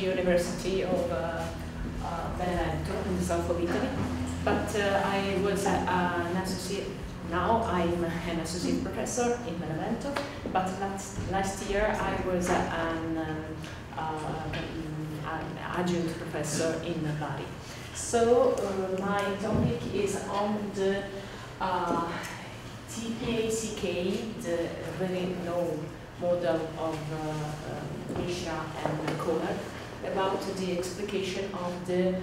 the University of Benevento in the south of Italy. But I was an associate, now I'm an associate professor in Benevento, but last year I was an adjunct professor in Bari. So my topic is on the TPACK, the very known model of Mishra and Koehler, about the explication of the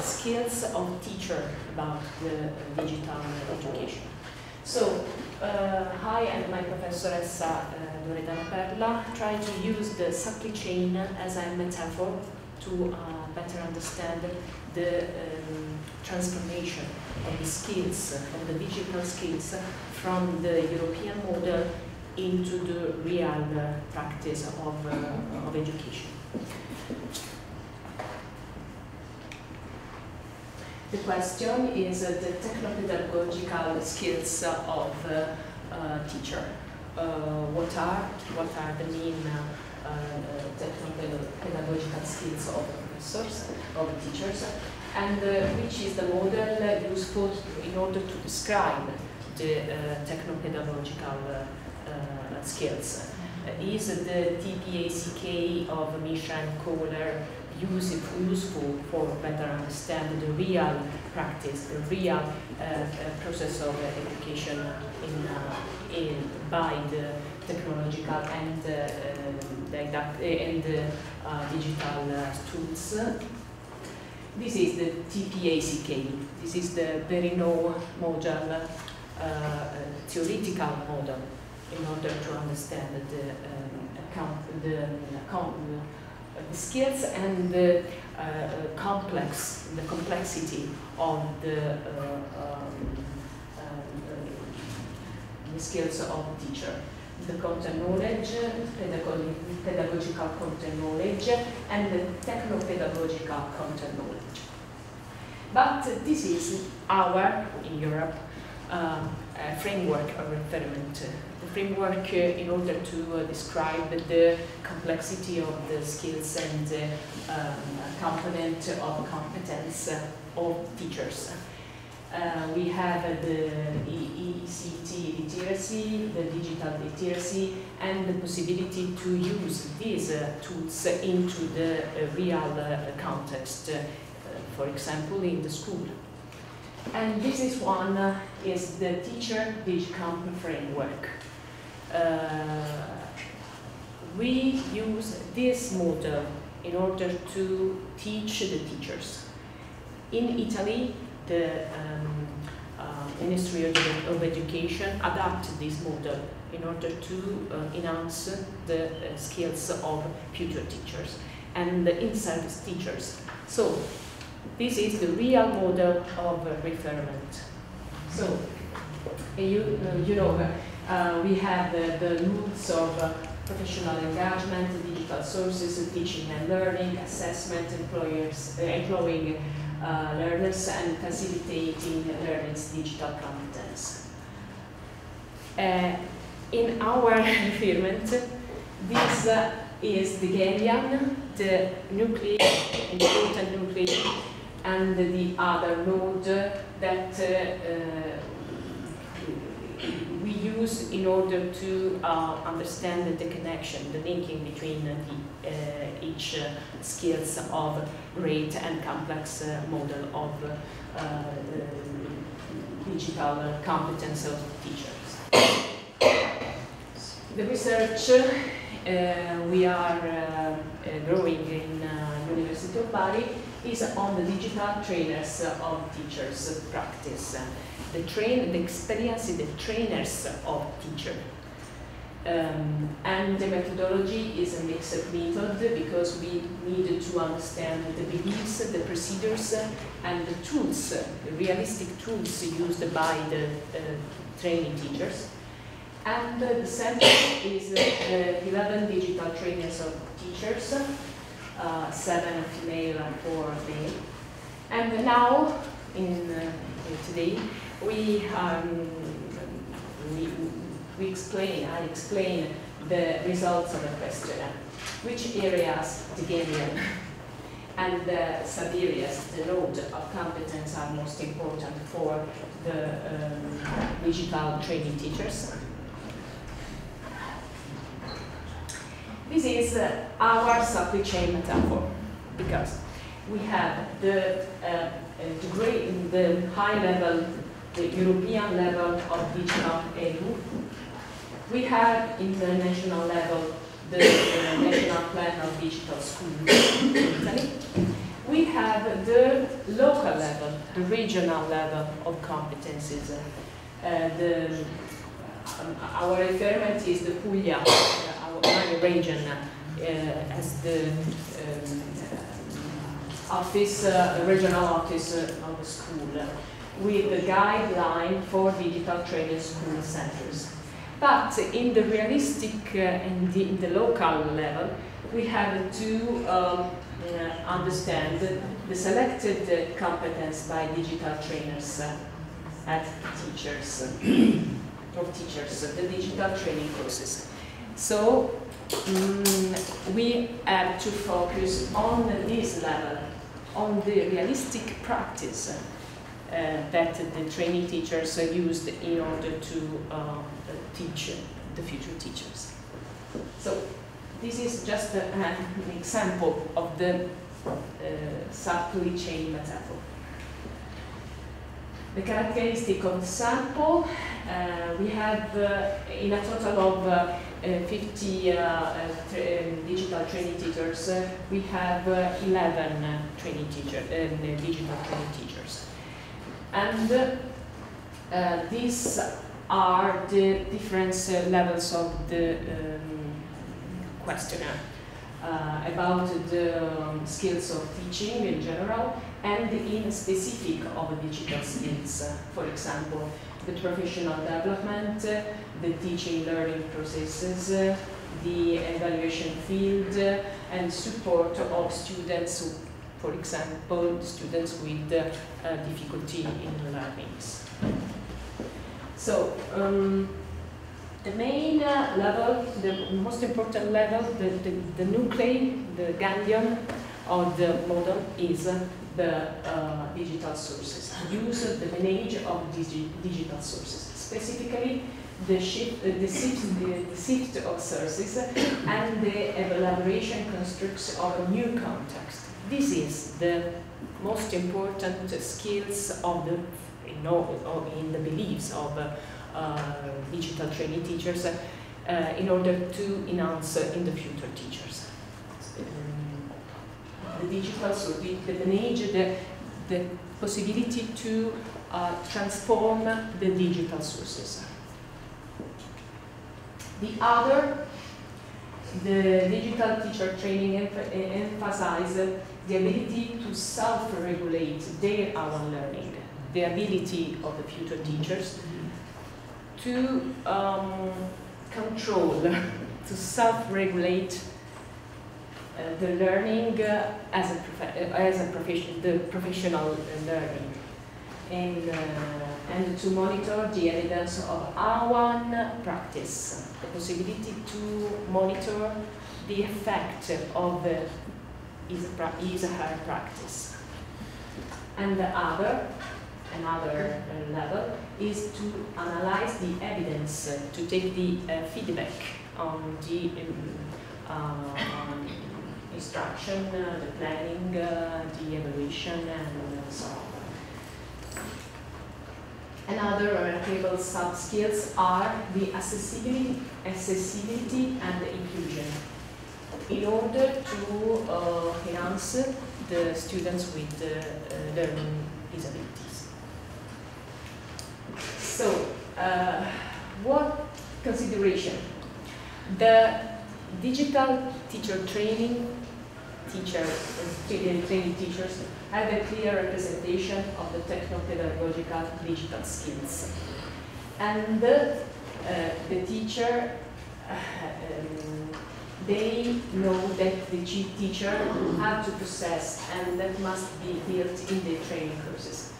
skills of teacher about the digital education. So I and my professoress Loredana Perla try to use the supply chain as a metaphor to better understand the transformation of the skills, of the digital skills, from the European model into the real practice of education. The question is the techno-pedagogical skills of teacher. What are the main techno-pedagogical skills of professors, of teachers, and which is the model useful in order to describe the techno-pedagogical skills? Is the TPACK of Mishra and Koehler useful for better understand the real practice, the real process of education by the technological and digital tools? This is the TPACK. This is the very known model, theoretical model, in order to understand the skills and the complexity of the skills of teacher, the content knowledge, pedagogical content knowledge, and the techno-pedagogical content knowledge. But this is our, in Europe, framework of reference. The framework in order to describe the complexity of the skills and the component of competence of teachers. We have the ECT literacy, the digital literacy, and the possibility to use these tools into the real context, for example, in the school. And this is one is the Teacher Digicamp framework. We use this model in order to teach the teachers. In Italy, the Ministry of Education adopted this model in order to enhance the skills of future teachers and the in-service teachers. So this is the real model of referment. So you know, we have the roots of professional engagement, digital sources, teaching and learning, assessment, employing learners, and facilitating learners' digital competence. In our referment, this is the Galian, the important nucleus, and the other node that we use in order to understand the connection, the linking between each skills of great and complex model of digital competence of teachers. The research we are growing in University of Bari is on the digital trainers of teachers practice, the experience in the trainers of teacher. And the methodology is a mixed method because we need to understand the beliefs, the procedures, and the tools, the realistic tools used by the training teachers. And the center is 11 digital trainers of teachers, 7 female and 4 male. And now, today, I explain the results of the questionnaire. Which areas the Gandhian and sub areas, the load of competence are most important for the digital training teachers. This is our supply chain metaphor, because we have the degree in the high level, the European level of digital EU. We have in the national level the national plan of digital schools in Italy. We have the local level, the regional level of competences. Our reference is the Puglia, our region, as the office, regional office of the school, with the guideline for digital training school centers. But in the realistic and in the local level, we have to understand the selected competence by digital trainers at teachers, the digital training courses. So we have to focus on this level, on the realistic practice that the training teachers used in order to teach the future teachers. So this is just an example of the supply chain metaphor. The characteristic of the sample, we have in a total of 50 digital training teachers, we have 11 training teachers, digital training teachers. And these are the different levels of the questionnaire about the skills of teaching in general and in specific of digital skills. For example, the professional development, the teaching learning processes, the evaluation field, and support of students who, for example, students with difficulty in learning. So, the main level, the most important level, the nuclei, the Gandhian of the model is the digital sources, use the manage of digital sources, specifically the shift of sources and the elaboration constructs of a new context. This is the most important skills of the, you know, in the beliefs of digital training teachers in order to enhance in the future teachers. The digital, so the manage the possibility to transform the digital sources. The other, the digital teacher training emphasizes the ability to self-regulate their own learning, the ability of the future teachers to control, to self-regulate the learning as the professional learning, and to monitor the evidence of our practice, the possibility to monitor the effect of his/her practice. And the other, another level, is to analyze the evidence, to take the feedback on the instruction, the planning, the evaluation, and so on. Another remarkable sub-skills are the accessibility and inclusion, in order to enhance the students with learning disabilities. So, what consideration? The digital teacher training teachers have a clear representation of the techno-pedagogical digital skills, and the teacher they know that the teacher have to possess and that must be built in the training courses.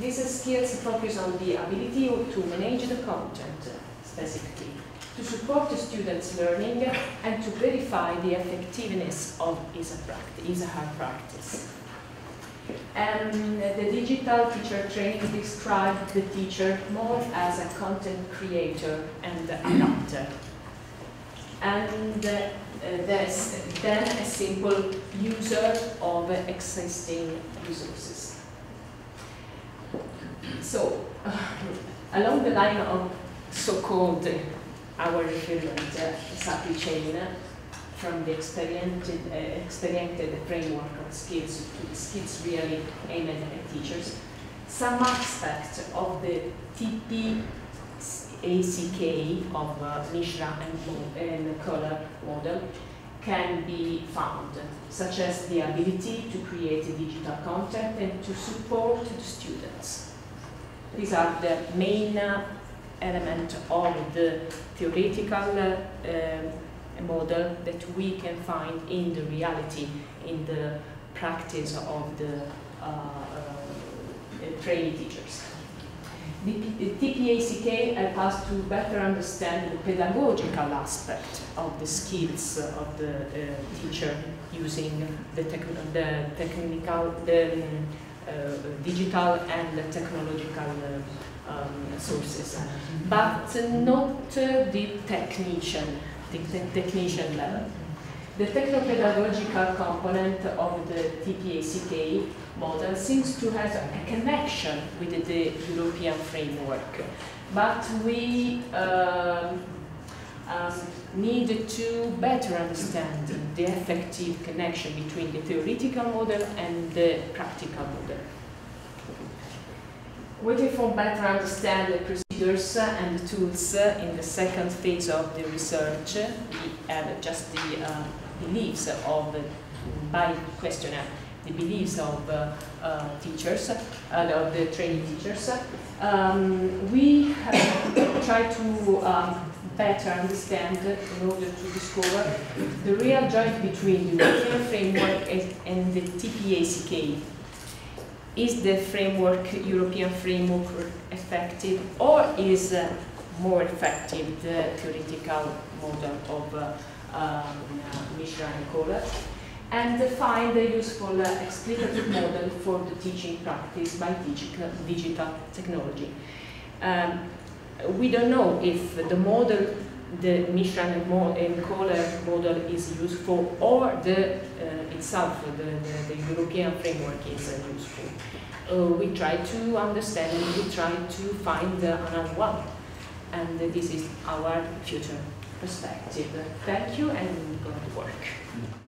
These skills focus on the ability to manage the content specifically, to support the students' learning and to verify the effectiveness of ISAHAR practice. The digital teacher training described the teacher more as a content creator and adapter. And then a simple user of existing resources. So, along the line of so-called our recruitment supply chain, from the experimented framework of skills to the skills really aimed at teachers, some aspects of the TPACK of Mishra and Koehler model can be found, such as the ability to create digital content and to support the students. These are the main element of the theoretical model that we can find in the reality, in the practice of the trainee teachers. The TPACK helps us to better understand the pedagogical aspect of the skills of the teacher using the digital and the technological sources, but not the technician. Technician level. The technopedagogical component of the TPACK model seems to have a connection with the European framework, but we need to better understand the effective connection between the theoretical model and the practical model. Waiting for better understand the procedures and the tools in the second phase of the research, we have just the beliefs of, by questionnaire, the beliefs of teachers, of the trainee teachers. We have tried to better understand in order to discover the real joint between the European framework and the TPACK. Is the framework, European framework, effective, or is more effective the theoretical model of Mishra and Koehler? And find a useful explicative model for the teaching practice by digital technology. We don't know if the model, the Mishra and Koehler model, is useful, or the itself, the European framework, is useful. We try to understand, and we try to find another one. And this is our future perspective. Thank you, and good work.